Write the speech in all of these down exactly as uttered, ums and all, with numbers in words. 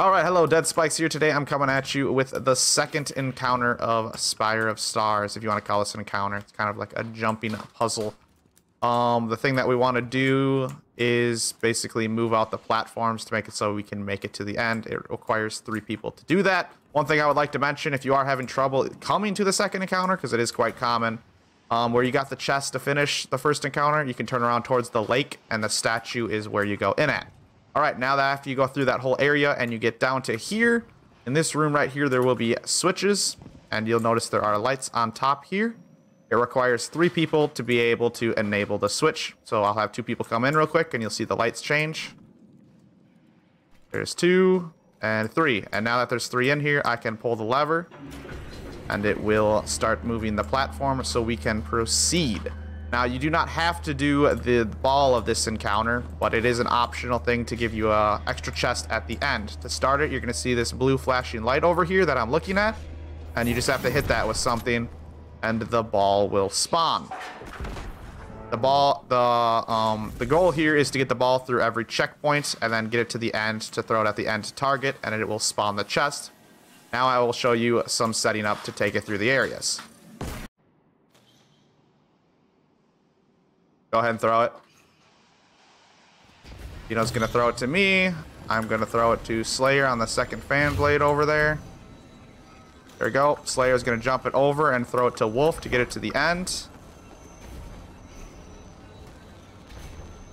Alright, hello, Dead Spikes here. Today I'm coming at you with the second encounter of Spire of Stars, if you want to call this an encounter. It's kind of like a jumping puzzle. Um, the thing that we want to do is basically move out the platforms to make it so we can make it to the end. It requires three people to do that. One thing I would like to mention, if you are having trouble coming to the second encounter, because it is quite common, um, where you got the chest to finish the first encounter, you can turn around towards the lake, and the statue is where you go in at. Alright, now that after you go through that whole area and you get down to here, in this room right here, there will be switches, and you'll notice there are lights on top here. It requires three people to be able to enable the switch. So I'll have two people come in real quick, and you'll see the lights change. There's two, and three. And now that there's three in here, I can pull the lever, and it will start moving the platform so we can proceed. Now, you do not have to do the ball of this encounter, but it is an optional thing to give you an extra chest at the end. To start it, you're going to see this blue flashing light over here that I'm looking at, and you just have to hit that with something, and the ball will spawn. The ball, the um, the goal here is to get the ball through every checkpoint, and then get it to the end to throw it at the end target, and it will spawn the chest. Now I will show you some setting up to take it through the areas. Go ahead and throw it. Beano's gonna throw it to me. I'm gonna throw it to Slayer on the second fan blade over there. There we go. Slayer's gonna jump it over and throw it to Wolf to get it to the end.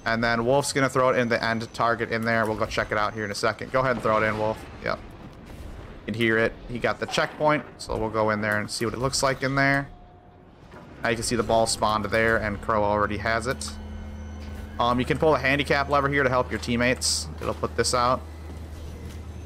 And then Wolf's gonna throw it in the end target in there. We'll go check it out here in a second. Go ahead and throw it in, Wolf. Yep. You can hear it. He got the checkpoint, so we'll go in there and see what it looks like in there. Now you can see the ball spawned there, and Crow already has it. Um, you can pull a handicap lever here to help your teammates. It'll put this out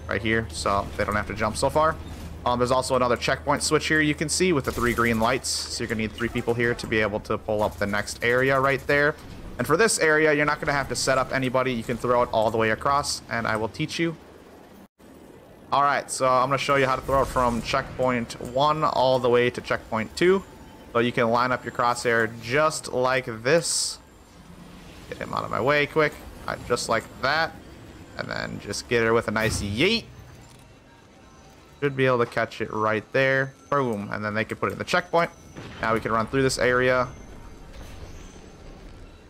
right here, so they don't have to jump so far. Um, there's also another checkpoint switch here you can see with the three green lights. So you're going to need three people here to be able to pull up the next area right there. And for this area, you're not going to have to set up anybody. You can throw it all the way across, and I will teach you. Alright, so I'm going to show you how to throw it from checkpoint one all the way to checkpoint two. So you can line up your crosshair just like this. Get him out of my way quick. All right, just like that. And then just get her with a nice yeet. Should be able to catch it right there. Boom. And then they can put it in the checkpoint. Now we can run through this area.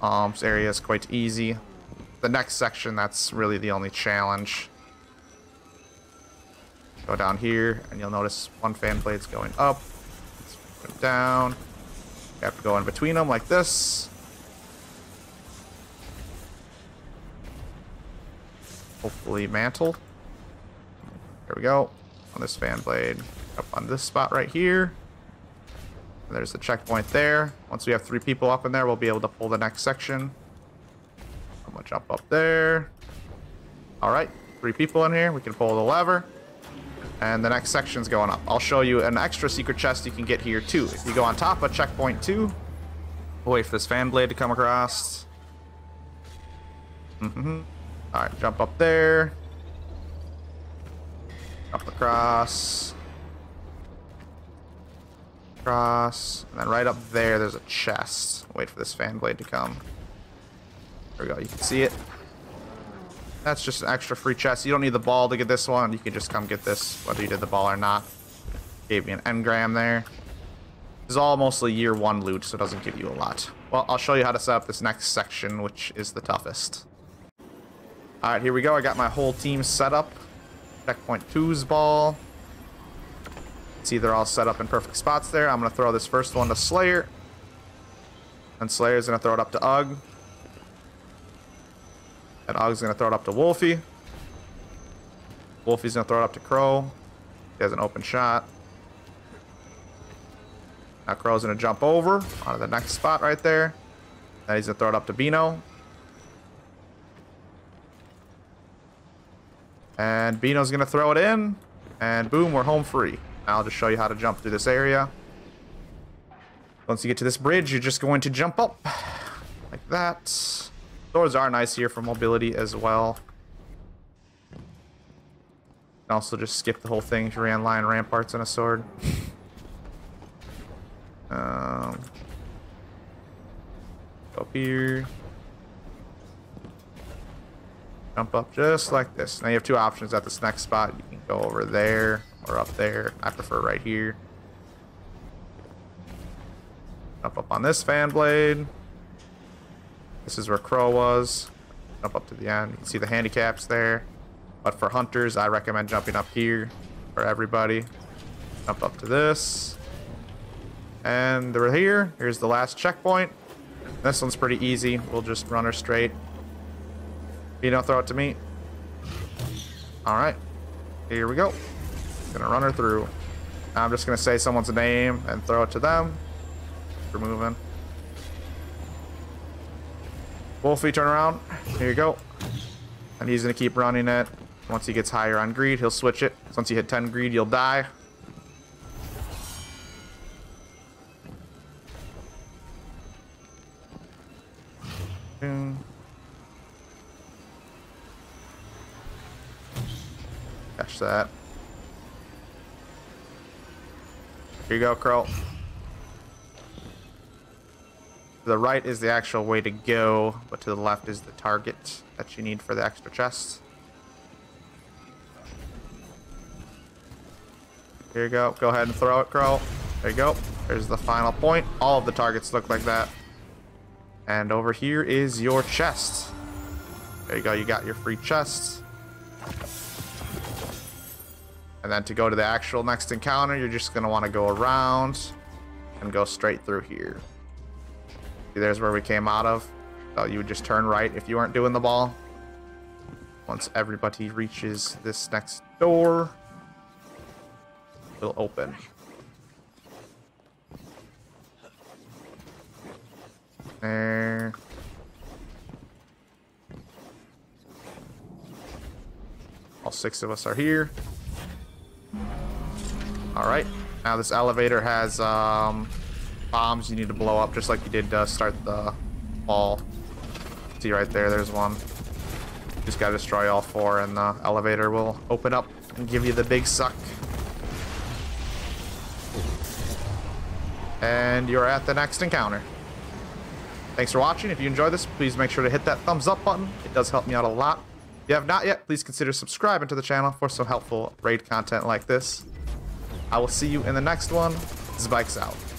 Um, this area is quite easy. The next section, that's really the only challenge. Go down here, and you'll notice one fan blade's going up. Down. You have to go in between them like this. Hopefully mantle. There we go. On this fan blade. Up on this spot right here. And there's the checkpoint there. Once we have three people up in there, we'll be able to pull the next section. I'm gonna jump up there. Alright, three people in here. We can pull the lever. And the next section's going up. I'll show you an extra secret chest you can get here too. If you go on top of checkpoint two, wait for this fan blade to come across. Mm-hmm. Alright, jump up there. Jump across. Across. And then right up there, there's a chest. Wait for this fan blade to come. There we go, you can see it. That's just an extra free chest. You don't need the ball to get this one. You can just come get this, whether you did the ball or not. Gave me an engram there. This is all mostly year one loot, so it doesn't give you a lot. Well, I'll show you how to set up this next section, which is the toughest. All right, here we go. I got my whole team set up. Checkpoint two's ball. See, they're all set up in perfect spots there. I'm going to throw this first one to Slayer. And Slayer's going to throw it up to Ugg. And Og's going to throw it up to Wolfie. Wolfie's going to throw it up to Crow. He has an open shot. Now Crow's going to jump over onto the next spot right there. Then he's going to throw it up to Beano. And Beano's going to throw it in. And boom, we're home free. Now I'll just show you how to jump through this area. Once you get to this bridge, you're just going to jump up like that. Doors are nice here for mobility as well. You can also just skip the whole thing if you ran lion ramparts and a sword. um, up here. Jump up just like this. Now you have two options at this next spot. You can go over there or up there. I prefer right here. Jump up on this fan blade. This is where Crow was. Jump up to the end. You can see the handicaps there. But for hunters, I recommend jumping up here for everybody. Jump up to this. And they're here. Here's the last checkpoint. This one's pretty easy. We'll just run her straight. You don't throw it to me. All right. Here we go. Gonna run her through. I'm just gonna say someone's name and throw it to them. We're moving. Wolfie, turn around. Here you go. And he's gonna keep running it. Once he gets higher on greed, he'll switch it. Once you hit ten greed, you'll die. Catch that. Here you go, Carl. To the right is the actual way to go, but to the left is the target that you need for the extra chest. Here you go. Go ahead and throw it, Crow. There you go. There's the final point. All of the targets look like that. And over here is your chest. There you go. You got your free chest. And then to go to the actual next encounter, you're just going to want to go around and go straight through here. There's where we came out of. So you would just turn right if you weren't doing the ball. Once everybody reaches this next door, it'll open. There. All six of us are here. All right. Now this elevator has um. bombs you need to blow up, just like you did to start the ball. See right there, there's one. Just gotta destroy all four and the elevator will open up and give you the big suck. And you're at the next encounter. Thanks for watching. If you enjoyed this, please make sure to hit that thumbs up button. It does help me out a lot. If you have not yet, please consider subscribing to the channel for some helpful raid content like this. I will see you in the next one. DZpikes out.